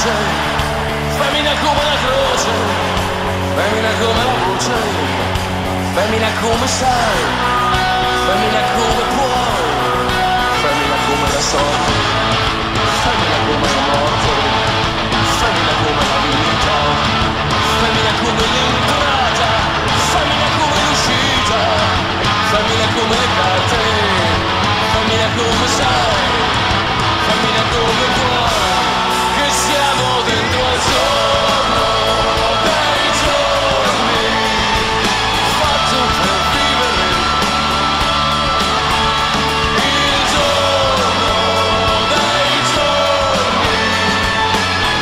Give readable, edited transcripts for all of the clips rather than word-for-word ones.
voce, femmina come la croce, femmina come la voce, femmina come sai, femmina come puoi, femmina come la sorte, femmina come la morte, femmina come la vita, femmina come l'entrata, femmina come l'uscita, femmina come le carte, femmina come sai, femmina come puoi. Siamo dentro al giorno dei giorni, fatto per vivere il giorno dei giorni,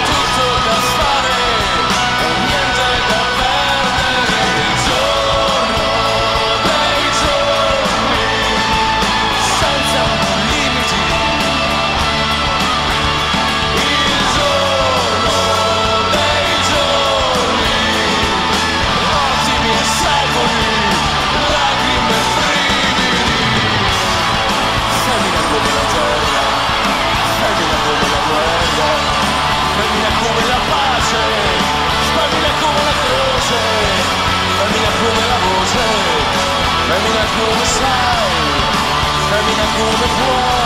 tutto da fare e niente da perdere, il giorno dei giorni, senza limiti. Femmina come sai, femmina come puoi.